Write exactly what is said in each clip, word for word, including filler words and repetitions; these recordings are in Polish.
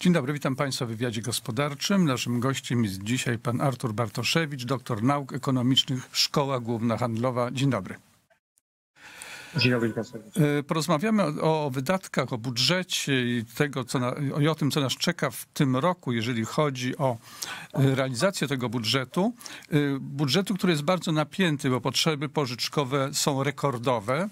Dzień dobry, witam Państwa w wywiadzie gospodarczym. Naszym gościem jest dzisiaj pan Artur Bartoszewicz, doktor nauk ekonomicznych, Szkoła Główna Handlowa. Dzień dobry. Dzień dobry. Porozmawiamy o, o wydatkach, o budżecie i, tego, co na, i o tym, co nas czeka w tym roku, jeżeli chodzi o realizację tego budżetu. Budżetu, który jest bardzo napięty, bo potrzeby pożyczkowe są rekordowe.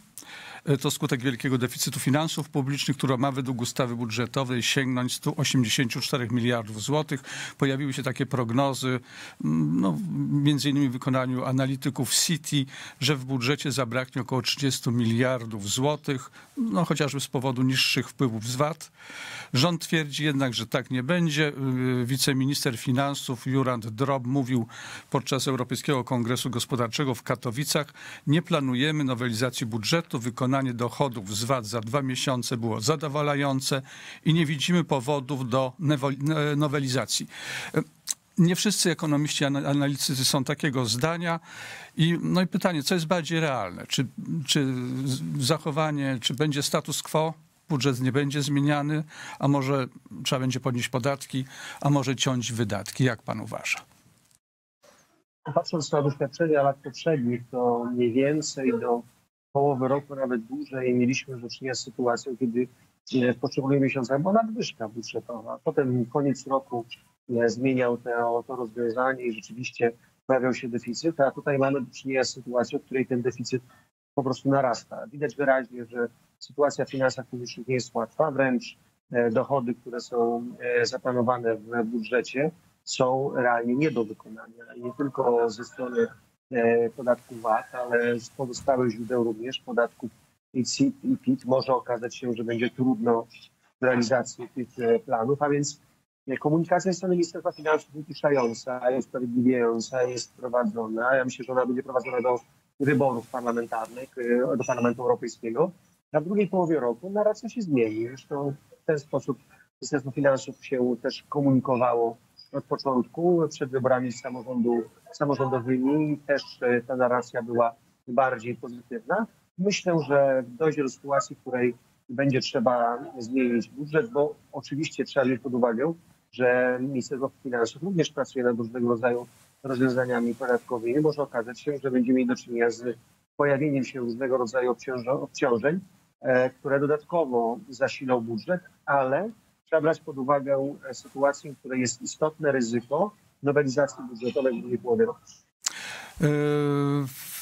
To skutek wielkiego deficytu finansów publicznych, która ma według ustawy budżetowej sięgnąć stu osiemdziesięciu czterech miliardów złotych. Pojawiły się takie prognozy, no, między innymi w wykonaniu analityków Citi, że w budżecie zabraknie około trzydziestu miliardów złotych, no, chociażby z powodu niższych wpływów z V A T. Rząd twierdzi jednak, że tak nie będzie. Wiceminister finansów Jurand Drob mówił podczas Europejskiego Kongresu Gospodarczego w Katowicach: nie planujemy nowelizacji budżetu, wykonania dochodów z V A T za dwa miesiące było zadowalające i nie widzimy powodów do nowelizacji. Nie wszyscy ekonomiści, analitycy są takiego zdania. I, no i pytanie, co jest bardziej realne? Czy, czy zachowanie, czy będzie status quo, budżet nie będzie zmieniany, a może trzeba będzie podnieść podatki, a może ciąć wydatki? Jak pan uważa? Patrząc na doświadczenia lat poprzednich, to mniej więcej do połowy roku, nawet dłużej, mieliśmy do czynienia z sytuacją, kiedy w poszczególnych miesiącach była nadwyżka budżetowa. Potem koniec roku zmieniał to, to rozwiązanie i rzeczywiście pojawiał się deficyt, a tutaj mamy do czynienia z sytuacją, w której ten deficyt po prostu narasta. Widać wyraźnie, że sytuacja w finansach publicznych nie jest łatwa, wręcz dochody, które są zaplanowane w budżecie, są realnie nie do wykonania. Nie tylko ze strony podatku V A T, ale z pozostałych źródeł również, podatków C I T i P I T, może okazać się, że będzie trudno w realizacji tych planów, a więc komunikacja ze strony Ministerstwa Finansów uciszająca, jest usprawiedliwiająca, jest prowadzona. Ja myślę, że ona będzie prowadzona do wyborów parlamentarnych, do Parlamentu Europejskiego. Na drugiej połowie roku narracja się zmieni. Zresztą w ten sposób Ministerstwo Finansów się też komunikowało od początku, przed wyborami samorządu, samorządowymi, też ta narracja była bardziej pozytywna. Myślę, że dojdzie do sytuacji, w której będzie trzeba zmienić budżet, bo oczywiście trzeba wziąć pod uwagę, że Ministerstwo Finansów również pracuje nad różnego rodzaju rozwiązaniami podatkowymi. Może okazać się, że będziemy mieli do czynienia z pojawieniem się różnego rodzaju obciążeń, które dodatkowo zasilą budżet, ale trzeba brać pod uwagę sytuację, w której jest istotne ryzyko nowelizacji budżetowej w drugiej połowie roku.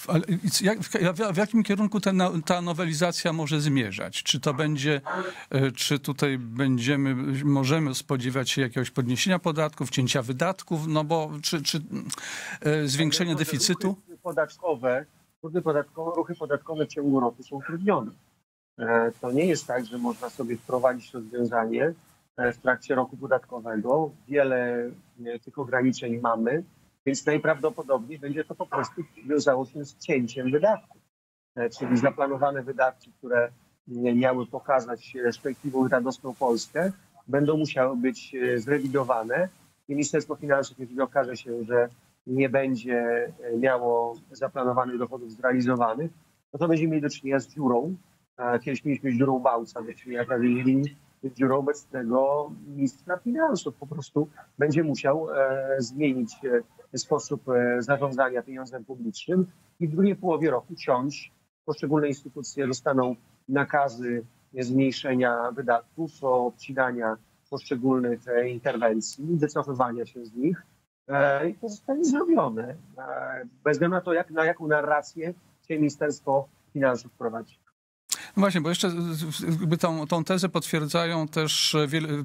Ale jak, w jakim kierunku ten, ta nowelizacja może zmierzać? Czy to będzie, czy tutaj będziemy, możemy spodziewać się jakiegoś podniesienia podatków, cięcia wydatków, no bo czy, czy zwiększenia deficytu? Ruchy podatkowe, ruchy podatkowe, ruchy podatkowe w ciągu roku są utrudnione. To nie jest tak, że można sobie wprowadzić rozwiązanie w trakcie roku podatkowego. Wiele tych ograniczeń mamy, więc najprawdopodobniej będzie to po prostu wiązało się z cięciem wydatków. Czyli zaplanowane wydatki, które miały pokazać szczęśliwą i radosną Polskę, będą musiały być zrewidowane. Ministerstwo Finansów, jeżeli okaże się, że nie będzie miało zaplanowanych dochodów zrealizowanych, no to będziemy mieli do czynienia z dziurą. Kiedyś mieliśmy dziurą Bałca, jak mieli dziurą obecnego ministra finansów. Po prostu będzie musiał zmienić sposób zarządzania pieniądzem publicznym i w drugiej połowie roku ciąć. Poszczególne instytucje dostaną nakazy zmniejszenia wydatków, obcinania poszczególnych interwencji, wycofywania się z nich. I to zostanie zrobione. Bez względu na to, jak, na jaką narrację się Ministerstwo Finansów prowadzi. No właśnie, bo jeszcze tą, tą tezę potwierdzają też,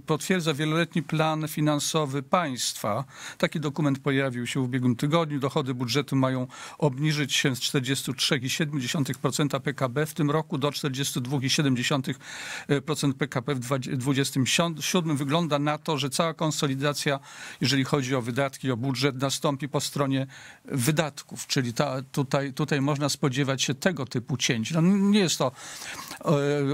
potwierdza wieloletni plan finansowy państwa. Taki dokument pojawił się w ubiegłym tygodniu. Dochody budżetu mają obniżyć się z czterdziestu trzech przecinek siedem procent P K B w tym roku do czterdziestu dwóch przecinek siedem procent P K B w dwa tysiące dwudziestym siódmym. Wygląda na to, że cała konsolidacja, jeżeli chodzi o wydatki, o budżet, nastąpi po stronie wydatków, czyli ta, tutaj, tutaj można spodziewać się tego typu cięć. No, nie jest to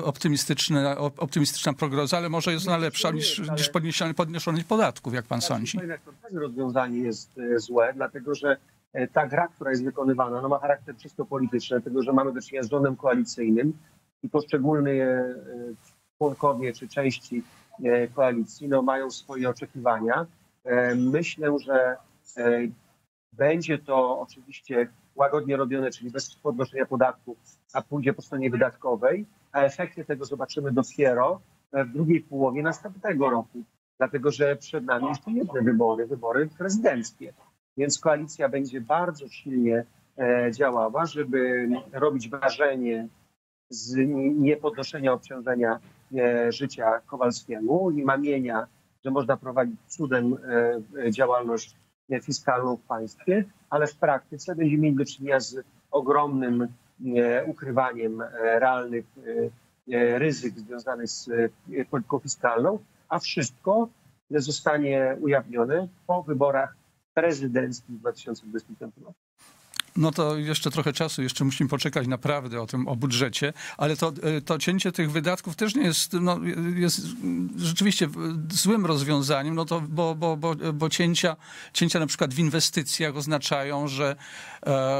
optymistyczna, optymistyczna prognoza, ale może jest ona lepsza niż, niż podniesienie, podniesienie podatków, jak pan sądzi. Rozwiązanie jest złe, dlatego że ta gra, która jest wykonywana, no ma charakter czysto polityczny, dlatego że mamy do czynienia z rządem koalicyjnym i poszczególne członkowie czy części koalicji no, mają swoje oczekiwania. Myślę, że będzie to oczywiście łagodnie robione, czyli bez podnoszenia podatków, a pójdzie po stronie wydatkowej, a efekty tego zobaczymy dopiero w drugiej połowie następnego roku, dlatego że przed nami jeszcze jedne wybory, wybory prezydenckie. Więc koalicja będzie bardzo silnie działała, żeby robić ważenie z niepodnoszenia obciążenia życia Kowalskiemu i mamienia, że można prowadzić cudem działalność fiskalną w państwie, ale w praktyce będziemy mieli do czynienia z ogromnym ukrywaniem realnych ryzyk związanych z polityką fiskalną, a wszystko zostanie ujawnione po wyborach prezydenckich w dwa tysiące dwudziestym piątym roku. No to jeszcze trochę czasu, jeszcze musimy poczekać naprawdę o tym, o budżecie, ale to, to cięcie tych wydatków też nie jest, no, jest rzeczywiście złym rozwiązaniem, no to, bo, bo, bo, bo cięcia, cięcia na przykład w inwestycjach oznaczają, że,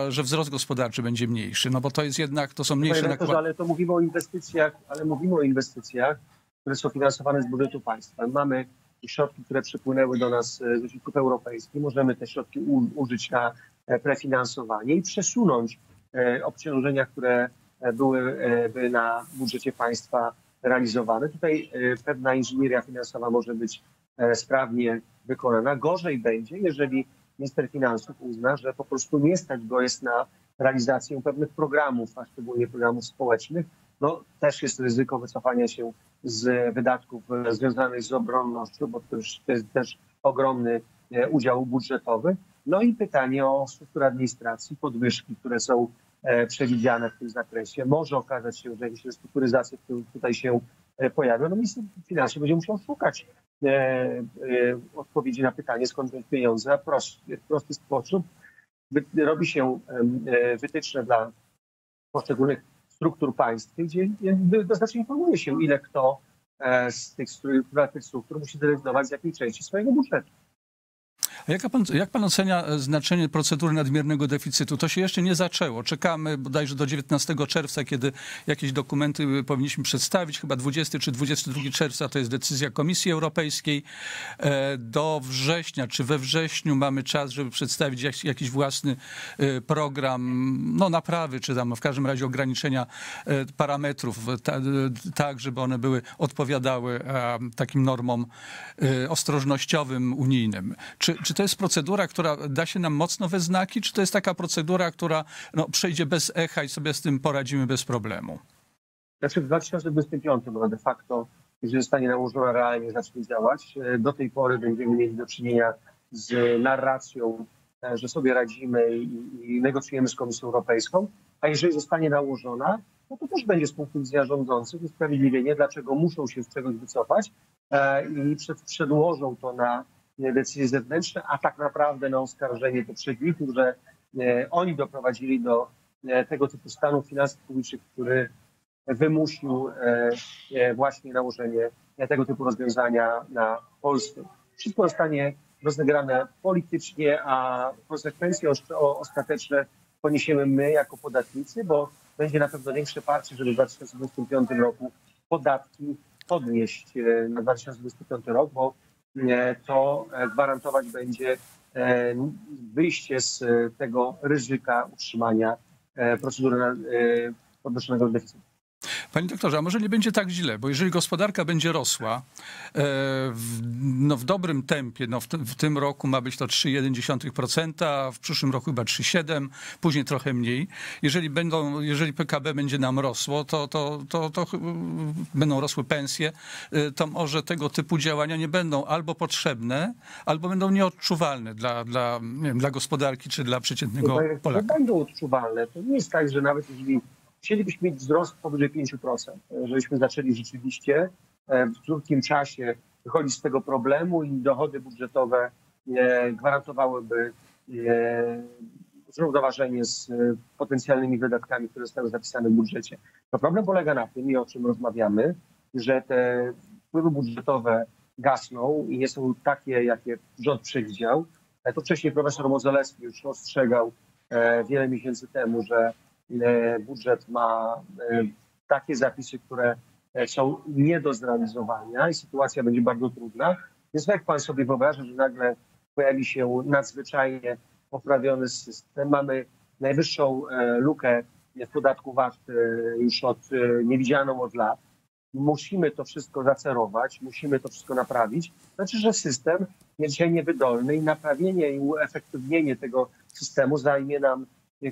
że wzrost gospodarczy będzie mniejszy, no bo to jest jednak, to są mniejsze Panie nakłady. Ale to mówimy o inwestycjach, ale mówimy o inwestycjach, które są finansowane z budżetu państwa. Mamy środki, które przypłynęły do nas z środków europejskich, możemy te środki użyć na prefinansowanie i przesunąć obciążenia, które byłyby na budżecie państwa realizowane. Tutaj pewna inżynieria finansowa może być sprawnie wykonana. Gorzej będzie, jeżeli minister finansów uzna, że po prostu nie stać go jest na realizację pewnych programów, a szczególnie programów społecznych. No, też jest ryzyko wycofania się z wydatków związanych z obronnością, bo to jest też ogromny udział budżetowy. No i pytanie o strukturę administracji, podwyżki, które są przewidziane w tym zakresie. Może okazać się, że jakieś restrukturyzacje, które tutaj się pojawią, no minister finansów będzie musiał szukać odpowiedzi na pytanie, skąd wziąć pieniądze. A prosty, w prosty sposób robi się wytyczne dla poszczególnych struktur państw, gdzie to znaczy informuje się, ile kto z tych struktur musi zrezygnować z jakiej części swojego budżetu. A jak pan, jak pan ocenia znaczenie procedury nadmiernego deficytu? To się jeszcze nie zaczęło. Czekamy bodajże do dziewiętnastego czerwca, kiedy jakieś dokumenty powinniśmy przedstawić. Chyba dwudziestego czy dwudziestego drugiego czerwca to jest decyzja Komisji Europejskiej. Do września, czy we wrześniu mamy czas, żeby przedstawić jakiś własny program no, naprawy, czy tam w każdym razie ograniczenia parametrów, tak żeby one były odpowiadały takim normom ostrożnościowym unijnym. Czy, czy to jest procedura, która da się nam mocno we znaki, czy to jest taka procedura, która no, przejdzie bez echa i sobie z tym poradzimy bez problemu? Znaczy w dwa tysiące dwudziestym piątym no, de facto, jeżeli zostanie nałożona realnie, zacznie działać. Do tej pory będziemy mieli do czynienia z narracją, że sobie radzimy i negocjujemy z Komisją Europejską, a jeżeli zostanie nałożona, no to też będzie z punktu widzenia rządzących usprawiedliwienie, dlaczego muszą się z czegoś wycofać i przedłożą to na decyzje zewnętrzne, a tak naprawdę na oskarżenie poprzedników, że oni doprowadzili do tego typu stanu finansów publicznych, który wymusił właśnie nałożenie tego typu rozwiązania na Polskę. Wszystko zostanie rozegrane politycznie, a konsekwencje ostateczne poniesiemy my jako podatnicy, bo będzie na pewno większe parcie, żeby w dwa tysiące dwudziestym piątym roku podatki podnieść na dwa tysiące dwudziesty piąty rok, bo to gwarantować będzie wyjście z tego ryzyka utrzymania procedury podnoszonego deficytu. Panie doktorze, a może nie będzie tak źle, bo jeżeli gospodarka będzie rosła w, no w dobrym tempie, no w, w tym roku ma być to trzy przecinek jeden procent, w przyszłym roku chyba trzy przecinek siedem procent, później trochę mniej. Jeżeli, będą, jeżeli P K B będzie nam rosło, to, to, to, to, to będą rosły pensje, to może tego typu działania nie będą albo potrzebne, albo będą nieodczuwalne dla, dla, nie wiem, dla gospodarki czy dla przeciętnego Polaka. To będą odczuwalne. To nie jest tak, że nawet jeżeli chcielibyśmy mieć wzrost powyżej pięciu procent, żebyśmy zaczęli rzeczywiście w krótkim czasie wychodzić z tego problemu i dochody budżetowe gwarantowałyby zrównoważenie z potencjalnymi wydatkami, które zostały zapisane w budżecie. To problem polega na tym, i o czym rozmawiamy, że te wpływy budżetowe gasną i nie są takie, jakie rząd przewidział. To wcześniej profesor Mozolewski już ostrzegał wiele miesięcy temu, że budżet ma takie zapisy, które są nie do zrealizowania i sytuacja będzie bardzo trudna. Więc jak pan sobie wyobraża, że nagle pojawi się nadzwyczajnie poprawiony system, mamy najwyższą lukę w podatku V A T już od niewidzianą od lat. Musimy to wszystko zacerować, musimy to wszystko naprawić. Znaczy, że system jest dzisiaj niewydolny i naprawienie i uefektywnienie tego systemu zajmie nam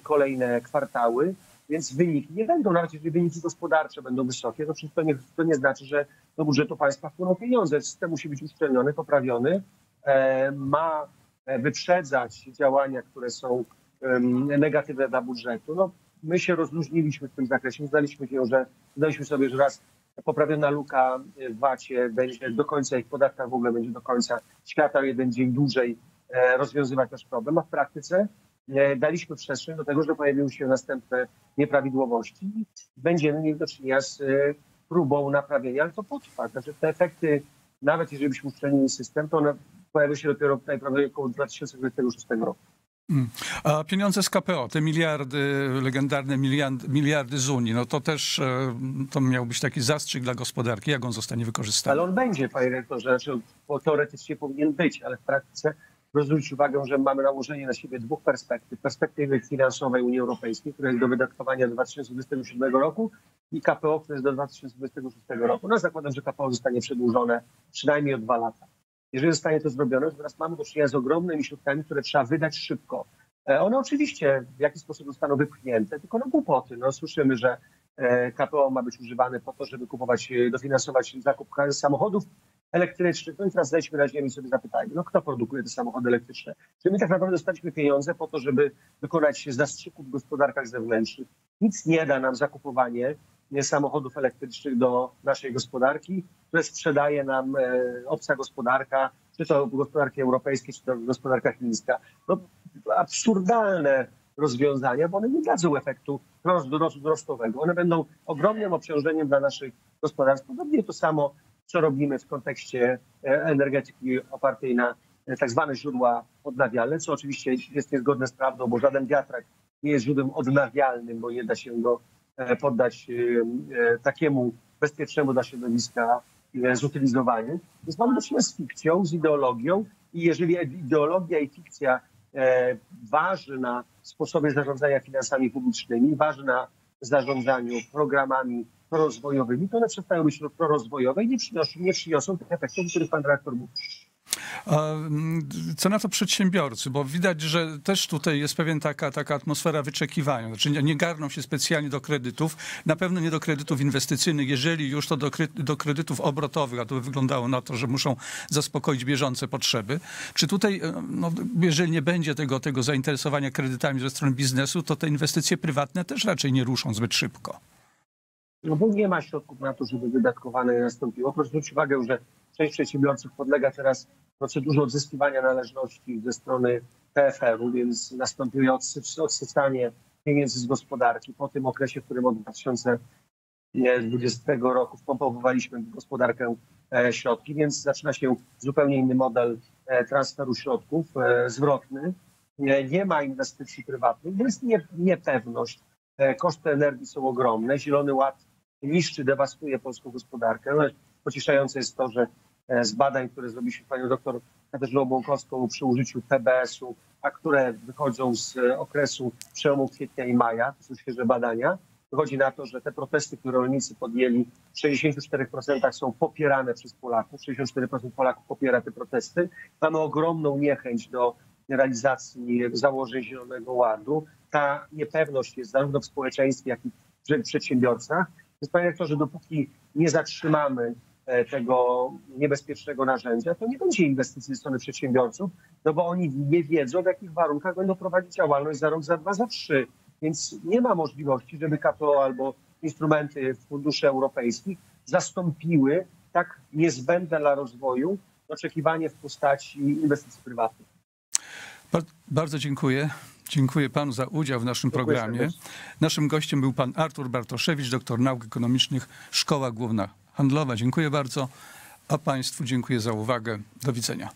kolejne kwartały, więc wyniki nie będą, nawet jeżeli wyniki gospodarcze będą wysokie, to wszystko nie, to nie znaczy, że do budżetu państwa wpłyną pieniądze. System musi być uszczelniony, poprawiony, e, ma wyprzedzać działania, które są um, negatywne dla budżetu. No, my się rozluźniliśmy w tym zakresie, zdaliśmy się, że zdaliśmy sobie, że raz poprawiona luka w V A T-ie będzie do końca i w podatkach w ogóle będzie do końca świata, jeden dzień dłużej rozwiązywać nasz problem, a w praktyce daliśmy przestrzeń do tego, że pojawiły się następne nieprawidłowości. Będziemy mieli do czynienia z próbą naprawienia, ale to potrwa. Znaczy te efekty, nawet jeżeli byśmy uszczelnili system, to one pojawią się dopiero najprawdopodobniej około dwa tysiące dwudziestego szóstego roku. A pieniądze z K P O, te miliardy, legendarne miliardy, miliardy z Unii, no to też to miał być taki zastrzyk dla gospodarki. Jak on zostanie wykorzystany? Ale on będzie, panie rektorze, znaczy, bo teoretycznie powinien być, ale w praktyce proszę zwrócić uwagę, że mamy nałożenie na siebie dwóch perspektyw. Perspektywy finansowej Unii Europejskiej, która jest do wydatkowania do dwa tysiące dwudziestego siódmego roku i K P O, które jest do dwa tysiące dwudziestego szóstego roku. No zakładam, że K P O zostanie przedłużone przynajmniej o dwa lata. Jeżeli zostanie to zrobione, to teraz mamy do czynienia z ogromnymi środkami, które trzeba wydać szybko. One oczywiście w jakiś sposób zostaną wypchnięte, tylko no głupoty. No, słyszymy, że K P O ma być używane po to, żeby kupować, dofinansować zakup samochodów elektrycznych. No i teraz zejdźmy na ziemię i sobie zapytajmy, no kto produkuje te samochody elektryczne? Czy my tak naprawdę dostaliśmy pieniądze po to, żeby wykonać się zastrzyków w gospodarkach zewnętrznych? Nic nie da nam zakupowanie samochodów elektrycznych do naszej gospodarki, które sprzedaje nam obca gospodarka, czy to gospodarki europejskiej, czy to gospodarka chińska. No, absurdalne rozwiązania, bo one nie dadzą efektu wzrostowego. One będą ogromnym obciążeniem dla naszych gospodarstw. Podobnie to samo, co robimy w kontekście energetyki opartej na tak zwane źródła odnawialne, co oczywiście jest niezgodne z prawdą, bo żaden wiatrak nie jest źródłem odnawialnym, bo nie da się go poddać takiemu bezpiecznemu dla środowiska zutylizowaniu. Więc mamy do czynienia z fikcją, z ideologią i jeżeli ideologia i fikcja waży na sposobie zarządzania finansami publicznymi, waży na zarządzaniu programami prorozwojowymi, to one przestają być prorozwojowe i nie przyniosą, nie przyniosą tych efektów, o których pan dyrektor mówi. Co na to przedsiębiorcy, bo widać, że też tutaj jest pewien taka, taka atmosfera wyczekiwania, znaczy nie garną się specjalnie do kredytów, na pewno nie do kredytów inwestycyjnych, jeżeli już to do, do kredytów obrotowych, a to by wyglądało na to, że muszą zaspokoić bieżące potrzeby. Czy tutaj, no, jeżeli nie będzie tego, tego zainteresowania kredytami ze strony biznesu, to te inwestycje prywatne też raczej nie ruszą zbyt szybko? No bo nie ma środków na to, żeby wydatkowane nastąpiło. Proszę zwrócić uwagę, że część przedsiębiorców podlega teraz procedurze odzyskiwania należności ze strony P F R-u, więc nastąpiło odsycanie pieniędzy z gospodarki po tym okresie, w którym od dwa tysiące dwudziestego roku wpompowywaliśmy w gospodarkę środki, więc zaczyna się zupełnie inny model transferu środków, zwrotny. Nie ma inwestycji prywatnych, jest niepewność. Koszty energii są ogromne. Zielony Ład niszczy, dewastuje polską gospodarkę. No, pocieszające jest to, że z badań, które zrobiliśmy panią doktor Katarzyną Łąkowską przy użyciu P B S-u, a które wychodzą z okresu przełomu kwietnia i maja, to są świeże badania, wychodzi na to, że te protesty, które rolnicy podjęli, w sześćdziesięciu czterech procentach są popierane przez Polaków. sześćdziesiąt cztery procent Polaków popiera te protesty. Mamy ogromną niechęć do realizacji założeń Zielonego Ładu. Ta niepewność jest zarówno w społeczeństwie, jak i w przedsiębiorcach. Więc panie rektorze, dopóki nie zatrzymamy tego niebezpiecznego narzędzia, to nie będzie inwestycji ze strony przedsiębiorców, no bo oni nie wiedzą, w jakich warunkach będą prowadzić działalność za rok, za dwa, za trzy. Więc nie ma możliwości, żeby K P O albo instrumenty funduszy europejskich zastąpiły tak niezbędne dla rozwoju oczekiwanie w postaci inwestycji prywatnych. Bardzo dziękuję. Dziękuję panu za udział w naszym Dziękuję programie. Serdecznie. Naszym gościem był pan Artur Bartoszewicz, doktor nauk ekonomicznych, Szkoła Główna Handlowa. Dziękuję bardzo, a państwu dziękuję za uwagę. Do widzenia.